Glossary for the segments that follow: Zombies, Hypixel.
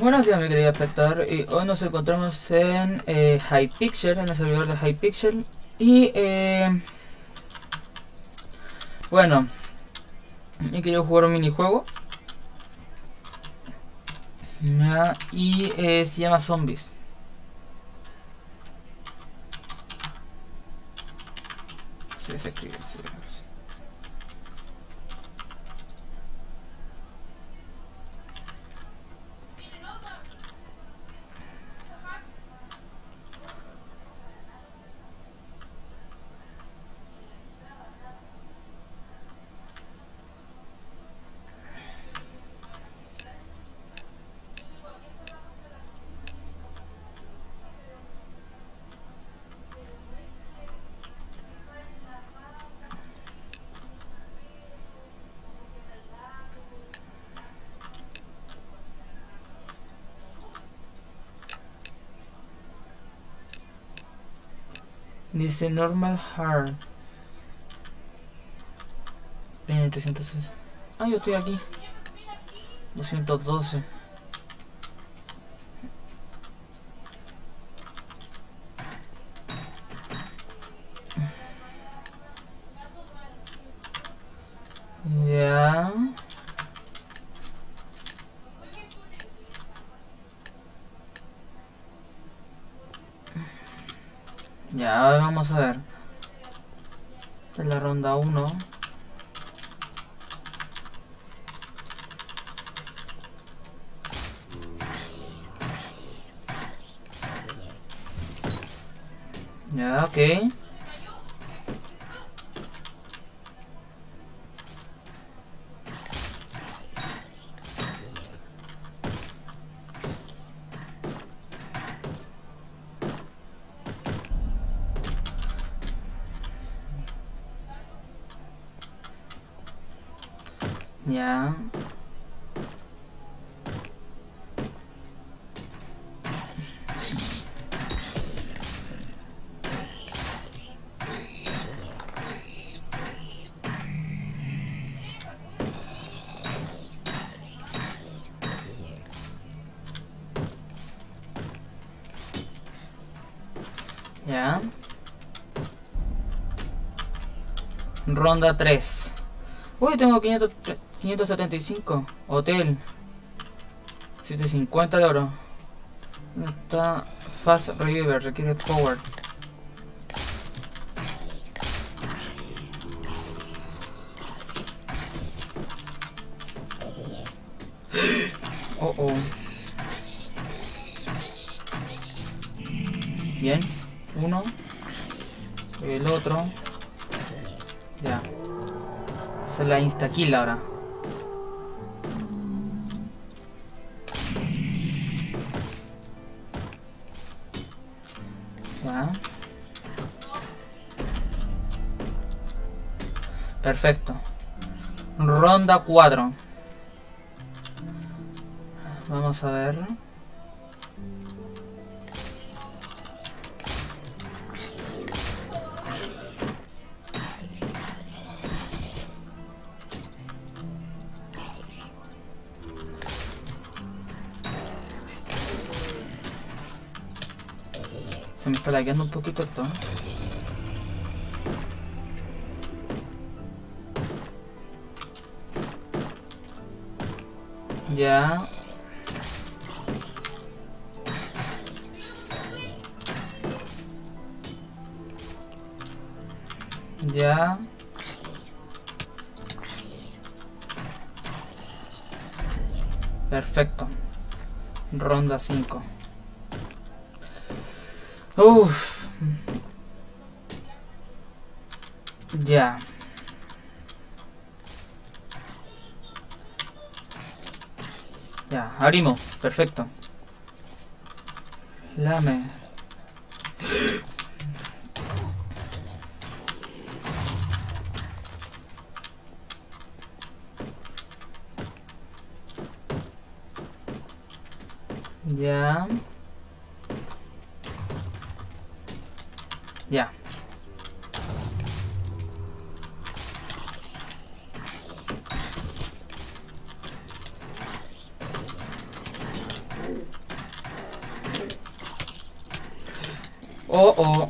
Buenos días mi querido espectador, y hoy nos encontramos en Hypixel, en el servidor de Hypixel. Y bueno, he querido jugar un minijuego y se llama Zombies. Sí, se escribe, sí, sí. Dice normal hard. Bien, 306. Ah, yo estoy aquí. 212. Ya. Ya, vamos a ver. Esta es la ronda 1. Ya, ok. Ya. Ya. Ronda 3. Uy, tengo 575, hotel, 750 de oro. Está fast reviver, requiere power. Oh, oh. Bien, uno, el otro. Ya. Esa es la insta-kill ahora. Perfecto. Ronda 4. Vamos a ver. Se me está lagueando un poquito esto. Ya. Ya. Perfecto. Ronda 5. Uff. Ya. Ya, abrimos, perfecto. Lame. Ya. Ya. Oh, oh.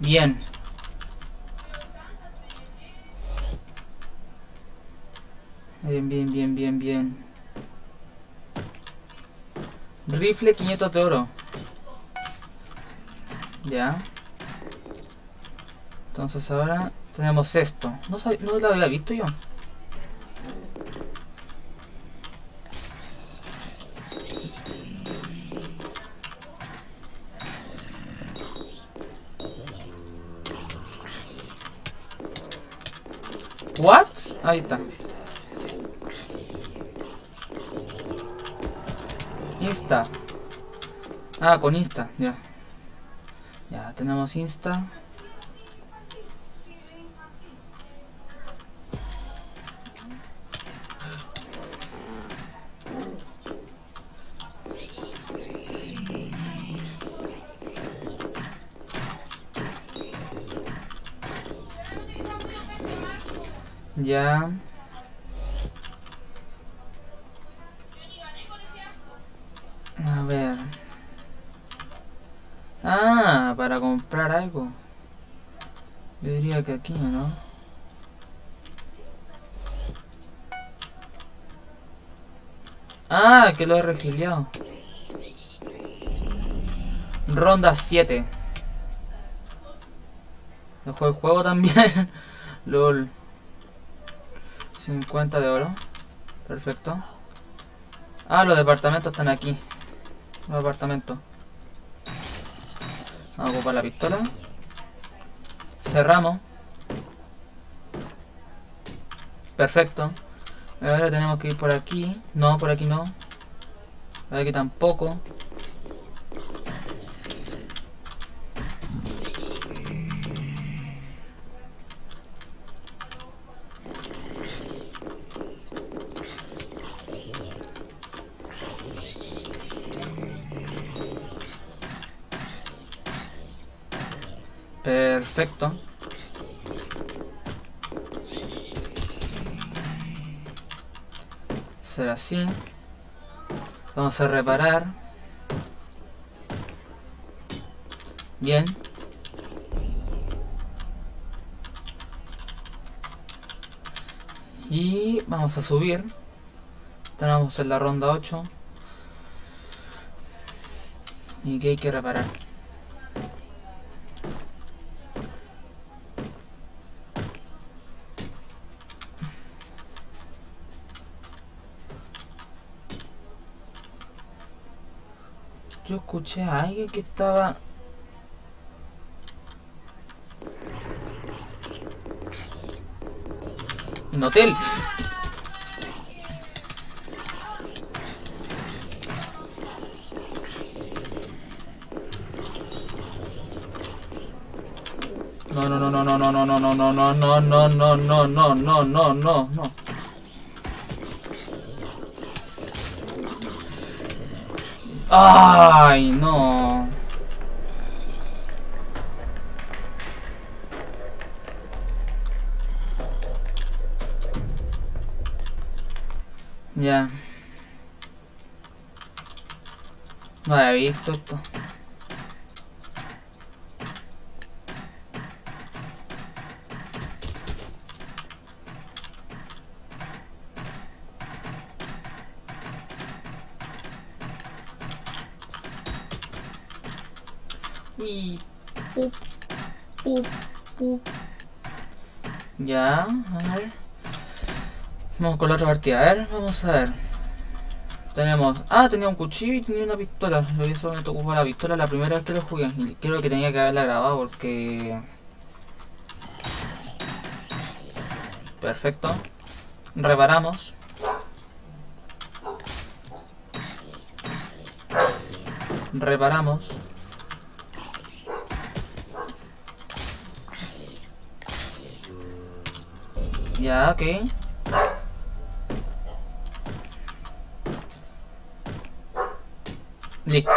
Bien. Bien, bien, bien, bien, bien. Rifle 500 de oro. Ya. Entonces ahora tenemos esto. No lo había visto yo. What? Ahí está. Insta. Ah, con Insta, ya. Ya, tenemos Insta. Ya. A ver. Ah, para comprar algo. Yo diría que aquí, ¿no? Ah, que lo he refiliado. Ronda 7. Dejó el juego también. LOL. 50 de oro. Perfecto. Ah, los departamentos están aquí. Los departamentos. Vamos a ocupar la pistola. Cerramos. Perfecto. Ahora tenemos que ir por aquí. No, por aquí no. Por aquí tampoco. Perfecto. Será así. Vamos a reparar. Bien. Y vamos a subir. Estamos en la ronda 8. Y que hay que reparar. Yo escuché a alguien que estaba... en hotel. No, no, no, no, no, no, no, no, no, no, no, no, no, no, no, no, no, no, no. Ay, no. Ya. No había visto esto. Y pup, pup, pup. Ya, a ver. Vamos con la otra partida, a ver, vamos a ver. Tenemos... Ah, tenía un cuchillo y tenía una pistola. Yo solamente ocupaba la pistola la primera vez que lo jugué. Y creo que tenía que haberla grabado porque... Perfecto. Reparamos. Reparamos. Ya, ok. Listo.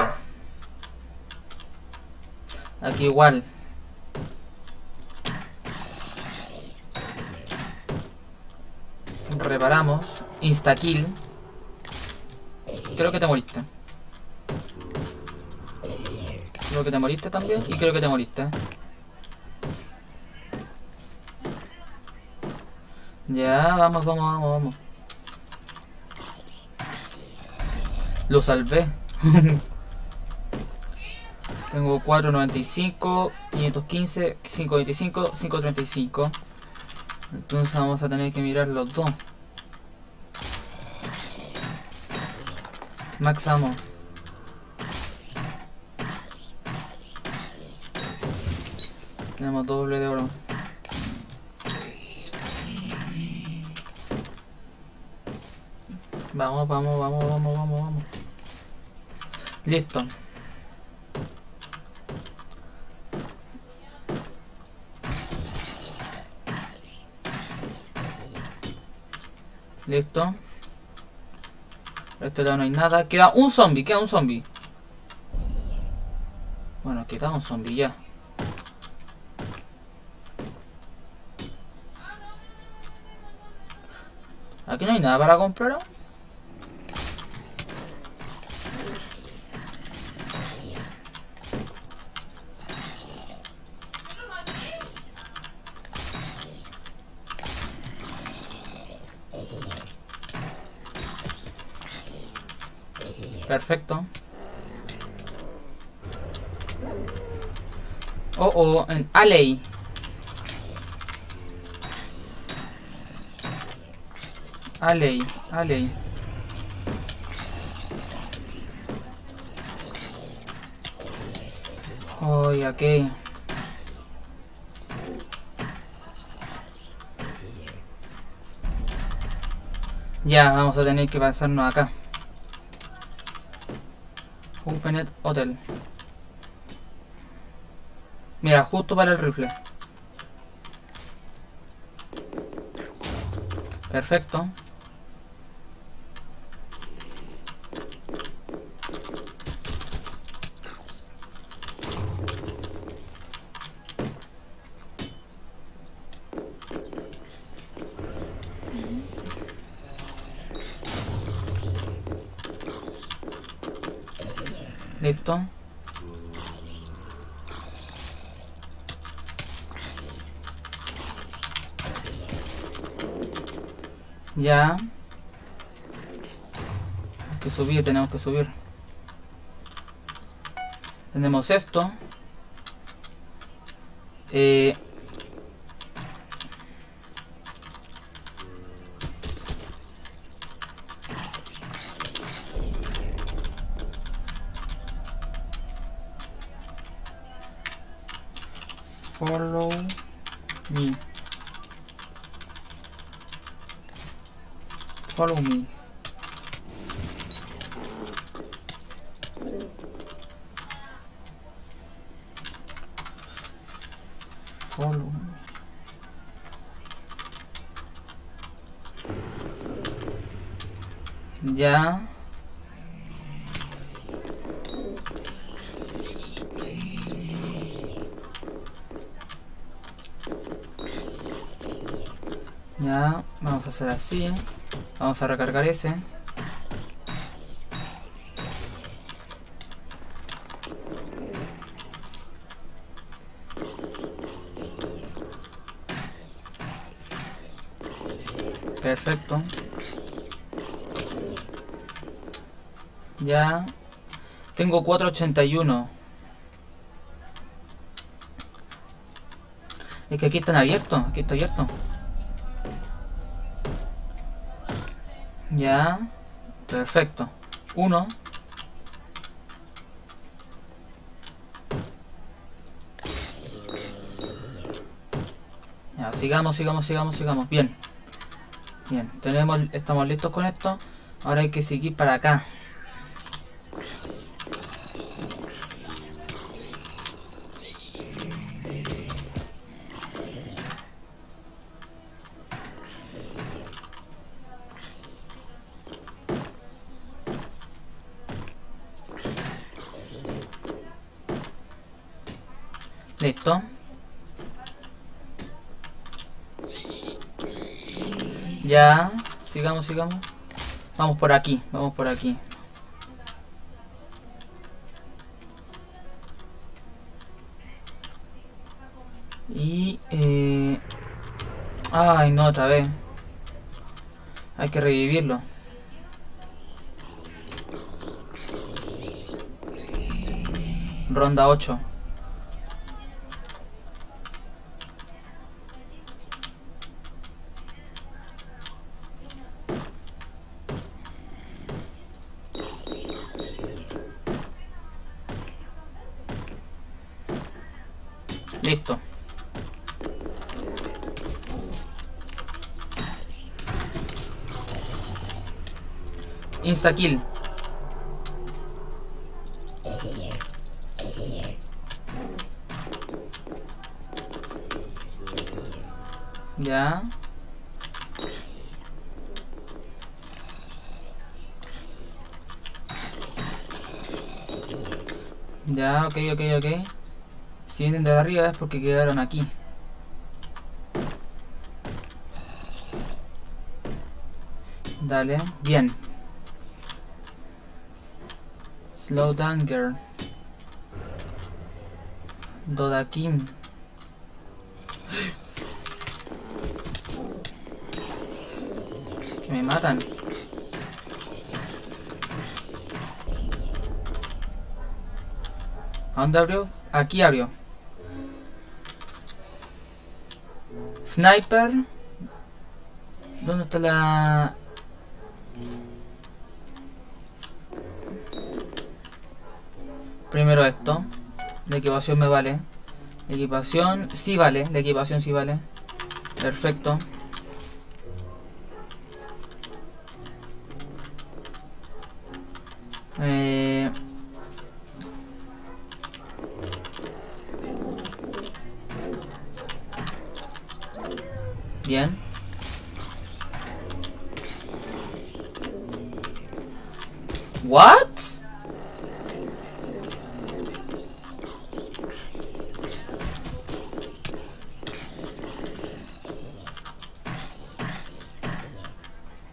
Aquí igual. Reparamos. Insta-kill. Creo que te moriste. Creo que te moriste también. Y creo que te moriste. Ya, vamos, vamos, vamos, vamos. Lo salvé. Tengo 495, 515, 525, 535. Entonces vamos a tener que mirar los dos. Maxamos. Tenemos doble de oro. Vamos, vamos, vamos, vamos, vamos, vamos. Listo. Listo. Por este lado no hay nada. Queda un zombie, queda un zombie. Bueno, queda un zombie ya. Aquí no hay nada para comprar. Perfecto. Oh, en Alley. Alley, Alley. Oh, aquí. Ya, vamos a tener que pasarnos acá. Penet Hotel. Mira, justo para el rifle. Perfecto. Listo. Ya. Hay que subir, tenemos que subir. Tenemos esto. Follow me. Follow me. Follow me. Ya. Ya, vamos a hacer así. Vamos a recargar ese. Perfecto. Ya. Tengo 481. Es que aquí están abiertos. Aquí está abierto. Ya, perfecto. Uno. Ya, sigamos, sigamos, sigamos, sigamos. Bien. Bien, tenemos, estamos listos con esto. Ahora hay que seguir para acá. Listo. Ya, sigamos, sigamos. Vamos por aquí, vamos por aquí. Y... ay, no, otra vez. Hay que revivirlo. Ronda 8. Listo. Insta-kill. Ya. Ya, ok, ok, ok. Si vienen de arriba es porque quedaron aquí. Dale, bien. Slow down, girl. Dodakin. Que me matan. ¿A dónde abrió? Aquí abrió. Sniper. ¿Dónde está la...? Primero esto. La equipación me vale. La equipación sí vale. La equipación sí vale. Perfecto. Bien. What?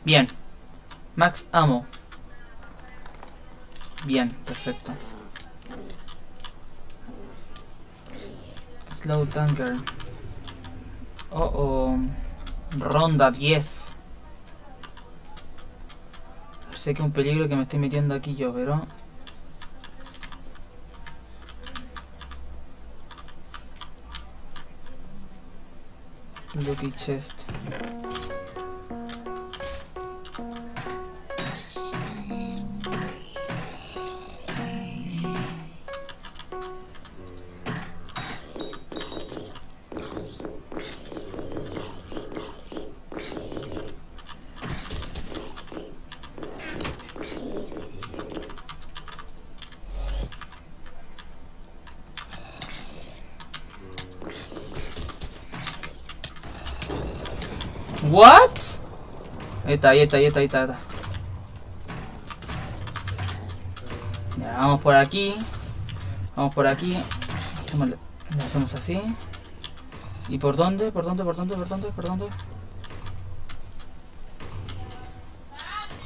Bien. Max ammo. Bien, perfecto. Slow tanker. Oh, oh. Ronda 10. Sé que es un peligro que me estoy metiendo aquí yo, pero... Lucky chest. What? Ahí está. Ya, vamos por aquí. Vamos por aquí. Le hacemos así. ¿Y por dónde? ¿Por dónde?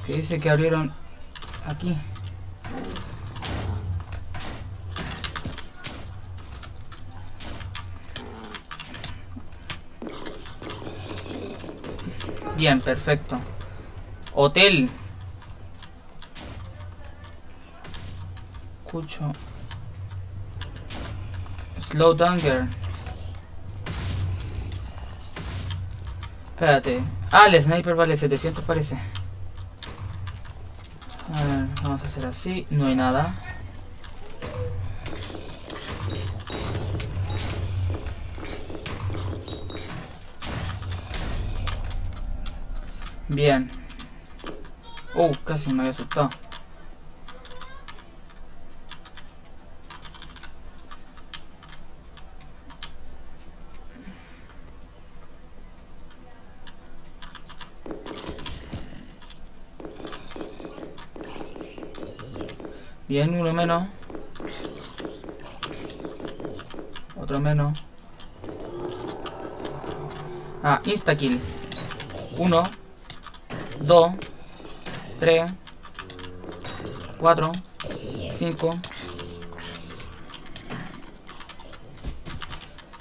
Que dice que abrieron aquí. Bien, perfecto. Hotel. Escucho. Slow down, girl. Espérate. Ah, el sniper vale 700 parece. A ver, vamos a hacer así. No hay nada. Bien. Oh, casi me había asustado. Bien, uno menos. otro menos. Ah, insta-kill. 1, 2, 3, 4, 5.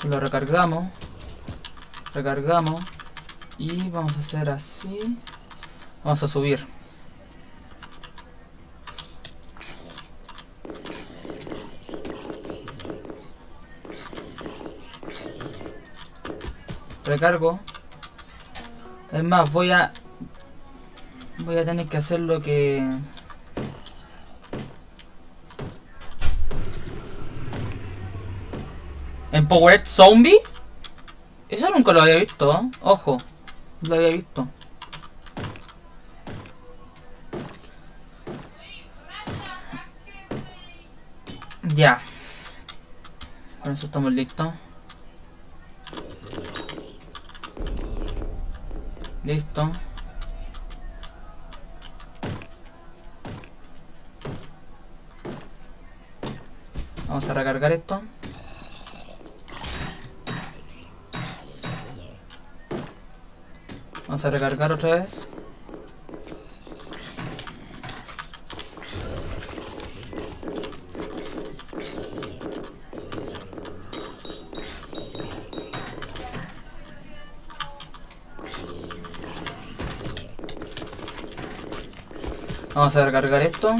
Lo recargamos. Recargamos. Y vamos a hacer así. Vamos a subir. Recargo. Es más, voy a tener que hacer lo que... ¿Empowered Zombie? Eso nunca lo había visto, ¿eh? Ojo, lo había visto. Ya. Con eso estamos listos. Listo. Vamos a recargar esto. Vamos a recargar otra vez. Vamos a recargar esto.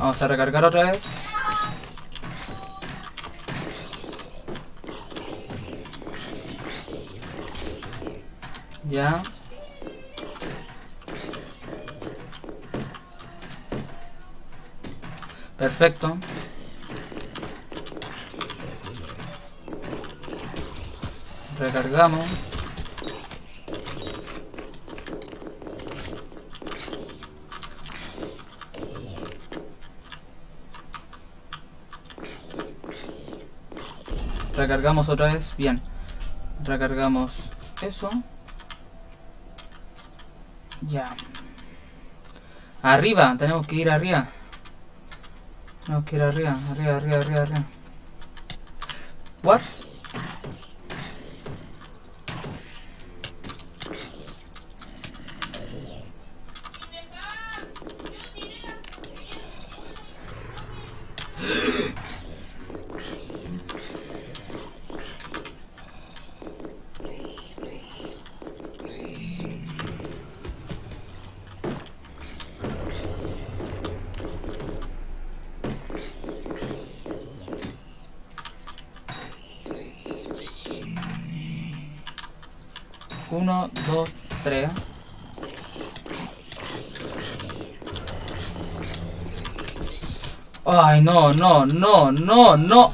Vamos a recargar otra vez. Ya. Perfecto. Recargamos. Recargamos otra vez. Bien. Recargamos eso. Ya. Arriba, tenemos que ir arriba. Tenemos que ir arriba, arriba, arriba, arriba, arriba. What? Uno, dos, tres. Ay, no, no, no, no, no.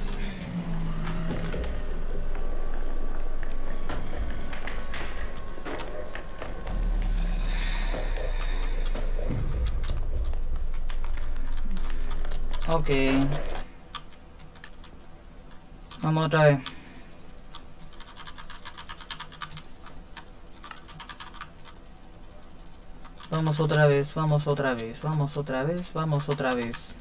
Ok. Vamos otra vez. Vamos otra vez, vamos otra vez, vamos otra vez, vamos otra vez.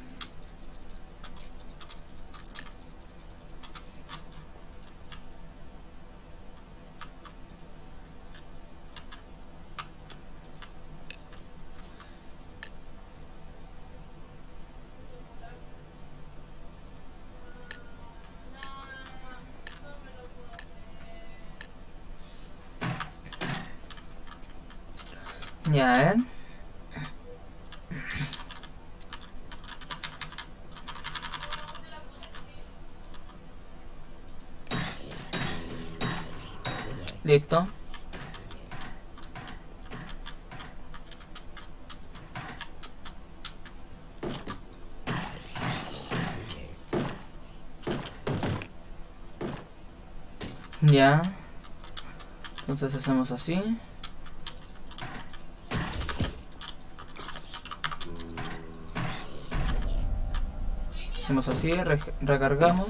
Ya, Listo. Ya. Entonces hacemos así. Hacemos así, recargamos.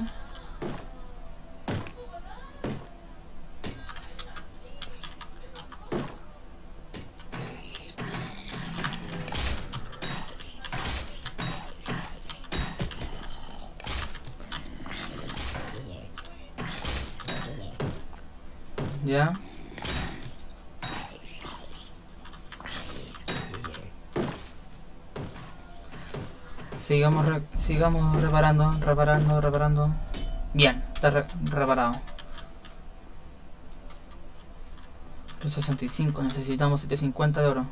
ya. Sigamos reparando. Bien, está reparado. 365, necesitamos 750 de oro.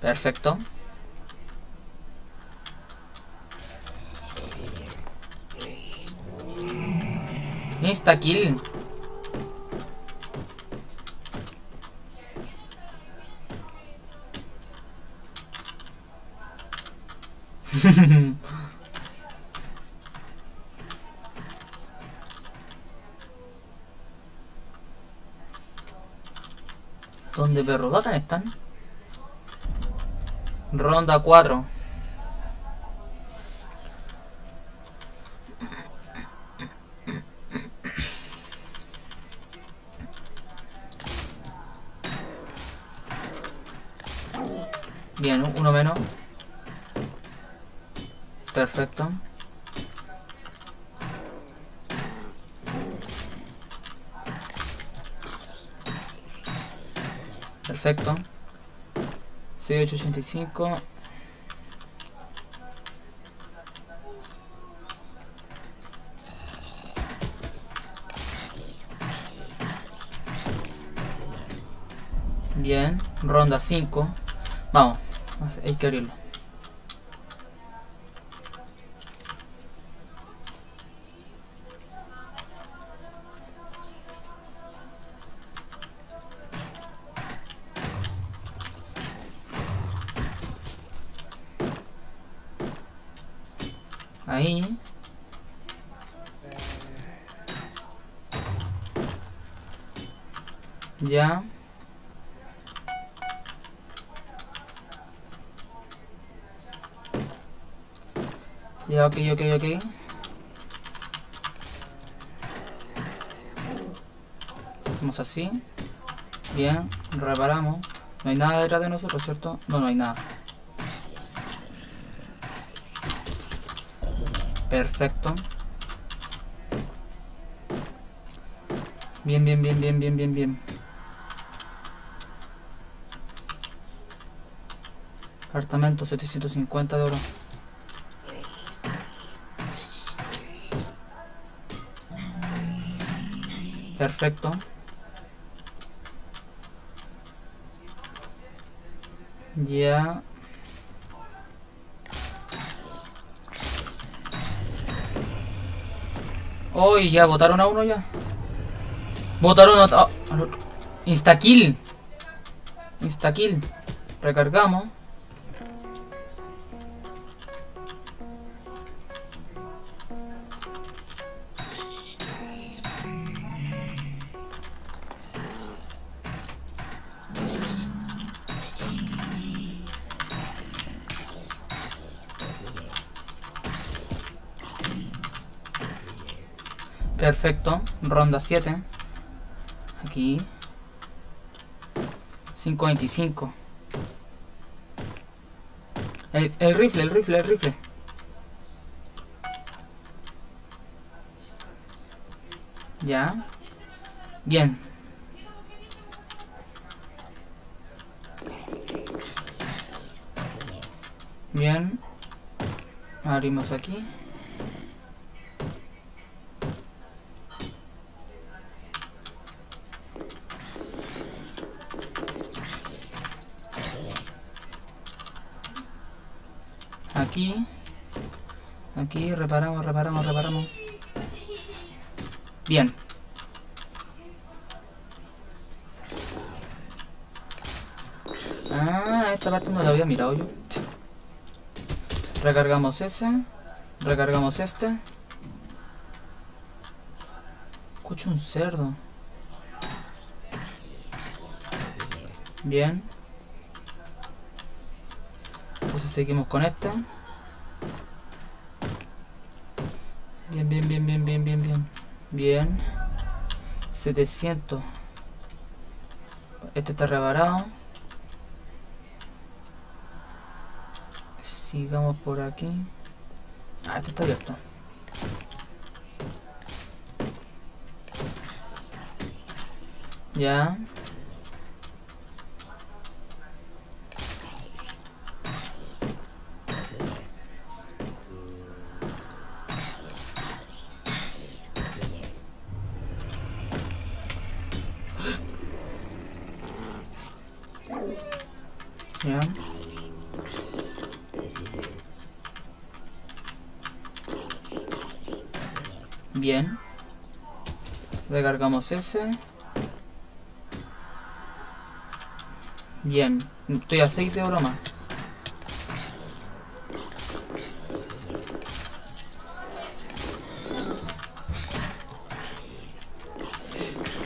Perfecto. Insta kill. ¿Dónde perros bacán están? Ronda 4. Bien, uno menos. Perfecto. Perfecto. 6885. Bien, ronda 5. Vamos, hay que abrirlo. Ahí. Ya. Ya, ok. Hacemos así. Bien, reparamos. No hay nada detrás de nosotros, ¿cierto? No, no hay nada. Perfecto. Bien. Apartamento 750 de oro. Perfecto. Ya. Oh, ya, votaron a uno ya. Votaron al otro. Instakill. Recargamos. Perfecto, ronda 7. Aquí 525. El rifle. Ya. Bien. Bien. Abrimos aquí. Aquí reparamos. Bien. Ah, esta parte no la había mirado yo. Recargamos ese. Recargamos este. Escucho un cerdo. Bien. Entonces seguimos con este. Bien. 700. Este está reparado. Sigamos por aquí. Ah, esto está abierto. Ya. Ya. Bien. Recargamos ese. Bien. Estoy a 6 de broma.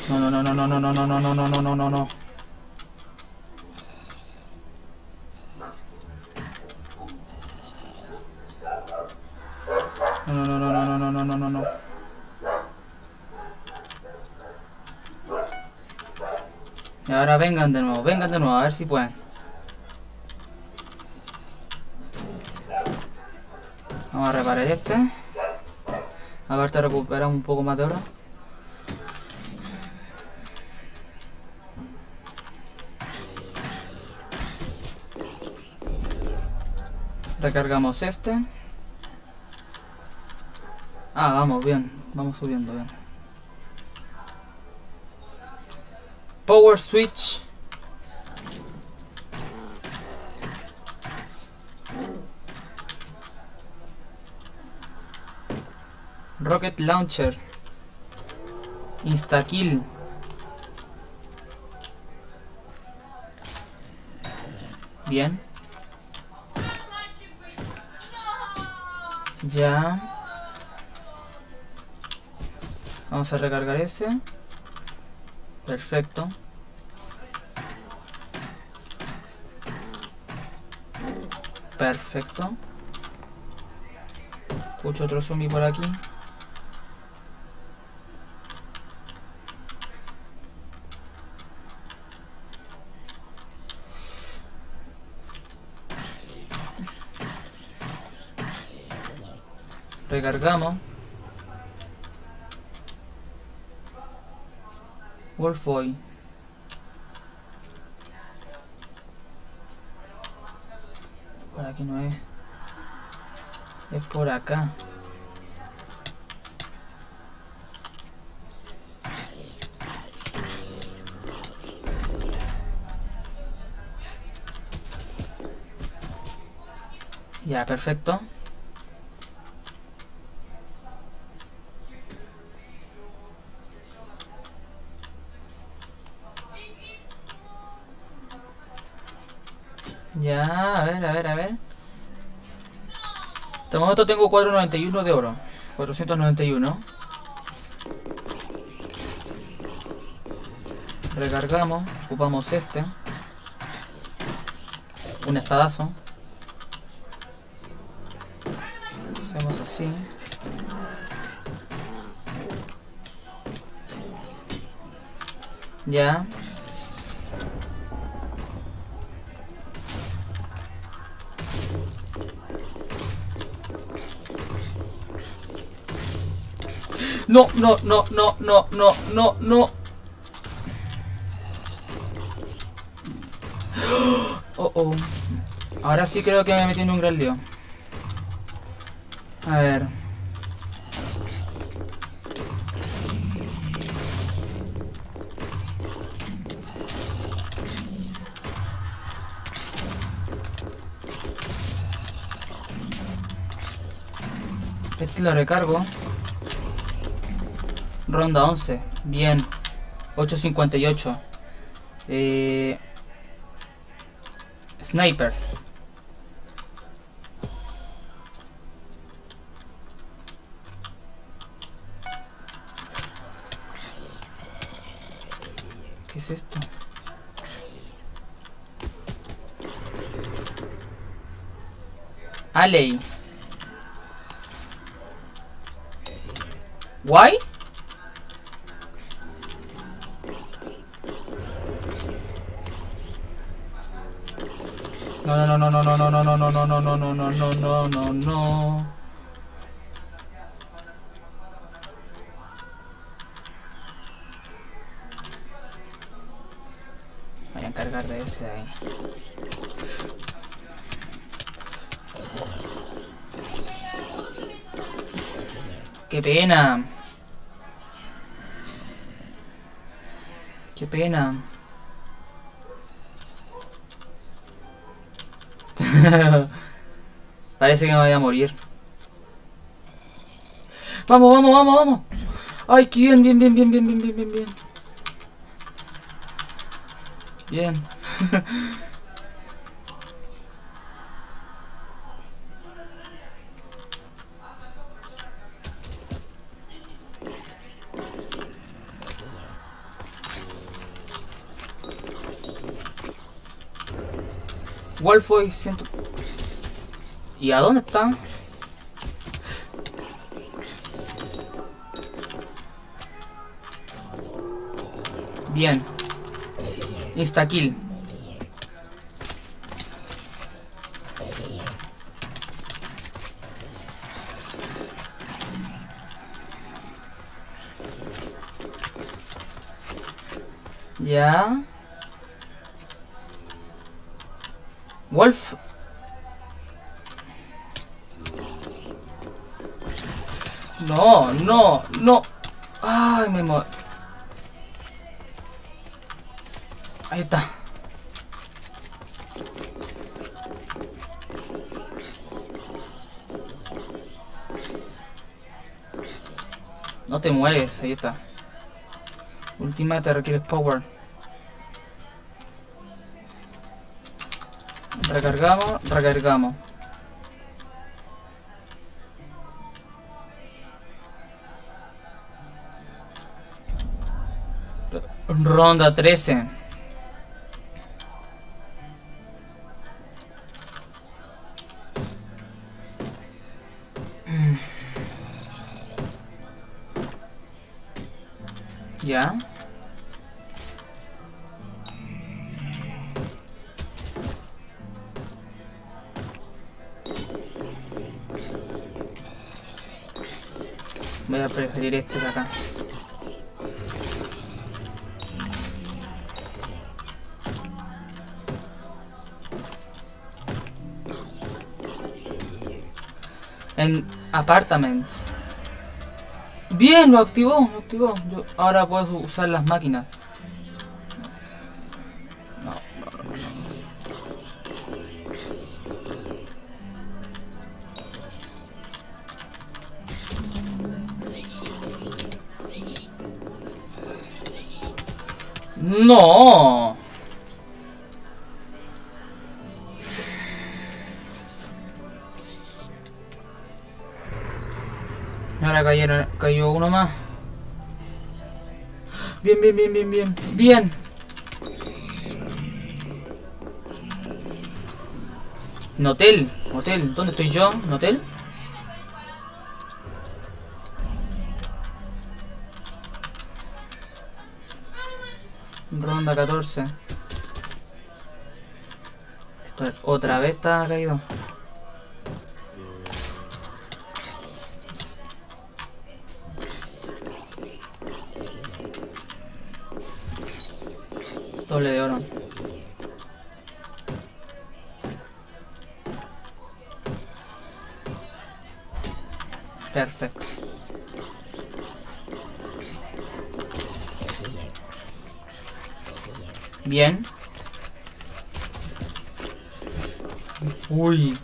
No. No. Y ahora vengan de nuevo, a ver si pueden. Vamos a reparar este. Aparte recuperamos un poco más de oro. Recargamos este. Ah, vamos bien, vamos subiendo bien. Power switch. Rocket launcher. Instakill. Bien. Ya. Vamos a recargar ese. Perfecto. Perfecto. Escucho otro zombie por aquí. Recargamos. Wolfoy. Por aquí no es. Es por acá. Ya, perfecto. Ya, a ver. De momento tengo 491 de oro. 491. Recargamos. Ocupamos este. Un espadazo. Hacemos así. Ya. No. Oh. Ahora sí creo que me metí en un gran lío. A ver. Este lo recargo. Ronda 11, bien. 8.58. Sniper. ¿Qué es esto? Alley. ¿Why? No. cargar de ese de ahí. ¡Qué pena! ¡Qué pena! Parece que me voy a morir. ¡Vamos, vamos, vamos, vamos! ¡Ay, qué bien, bien, bien, bien, bien, bien, bien, bien, bien! Bien. Wolfoy, siento. ¿Y a dónde están? Bien. Insta-kill. Ya. Wolf. No, no, no. Ay, me muero. Ahí está. No te mueres, ahí está. Última te requieres power. Recargamos, recargamos. Ronda 13. Ya. Voy a preferir este de acá. En apartments. Bien, lo activó, lo activó. Yo ahora puedo usar las máquinas. No, no, no. ¡No! Ahora cayeron, cayó uno más. Bien, bien, bien, bien, bien, bien. Notel, hotel, ¿dónde estoy yo? ¿Notel? Ronda 14. Esto otra vez está caído. Doble de oro. Perfecto. Bien. Uy.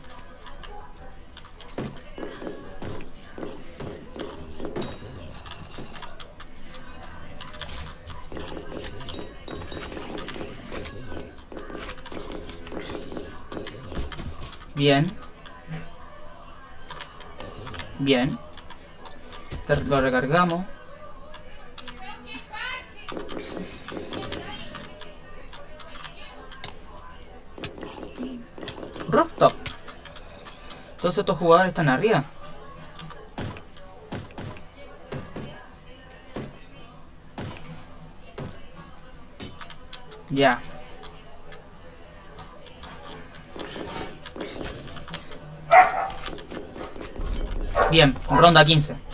Bien. Bien. Lo recargamos. Rooftop. Todos estos jugadores están arriba. Ya. Bien, ronda 15.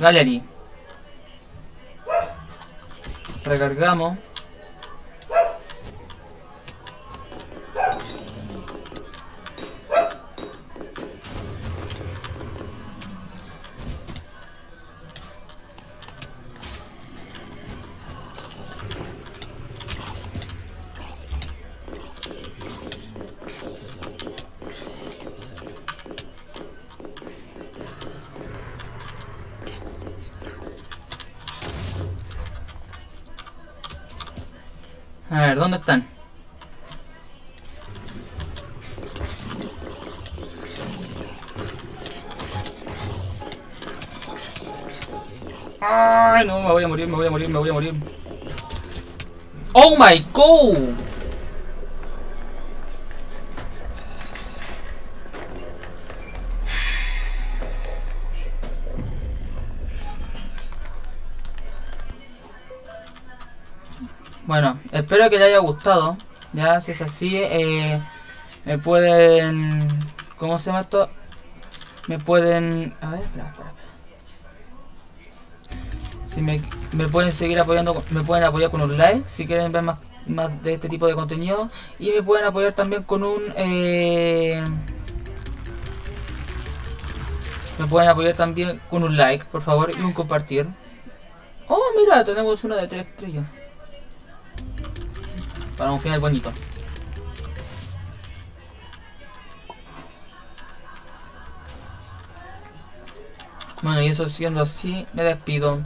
Gallery. Recargamos. A ver, ¿dónde están? Ay, no, me voy a morir, me voy a morir, me voy a morir. ¡Oh my god! Bueno, espero que les haya gustado. Ya, si es así, me pueden... ¿Cómo se llama esto? Me pueden... A ver, espera. Si me pueden seguir apoyando, me pueden apoyar con un like, si quieren ver más de este tipo de contenido. Y me pueden apoyar también con un... me pueden apoyar también con un like, por favor, y un compartir. Oh, mira, tenemos una de 3 estrellas. Para un final bonito. Bueno, y eso siendo así, me despido.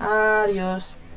Adiós.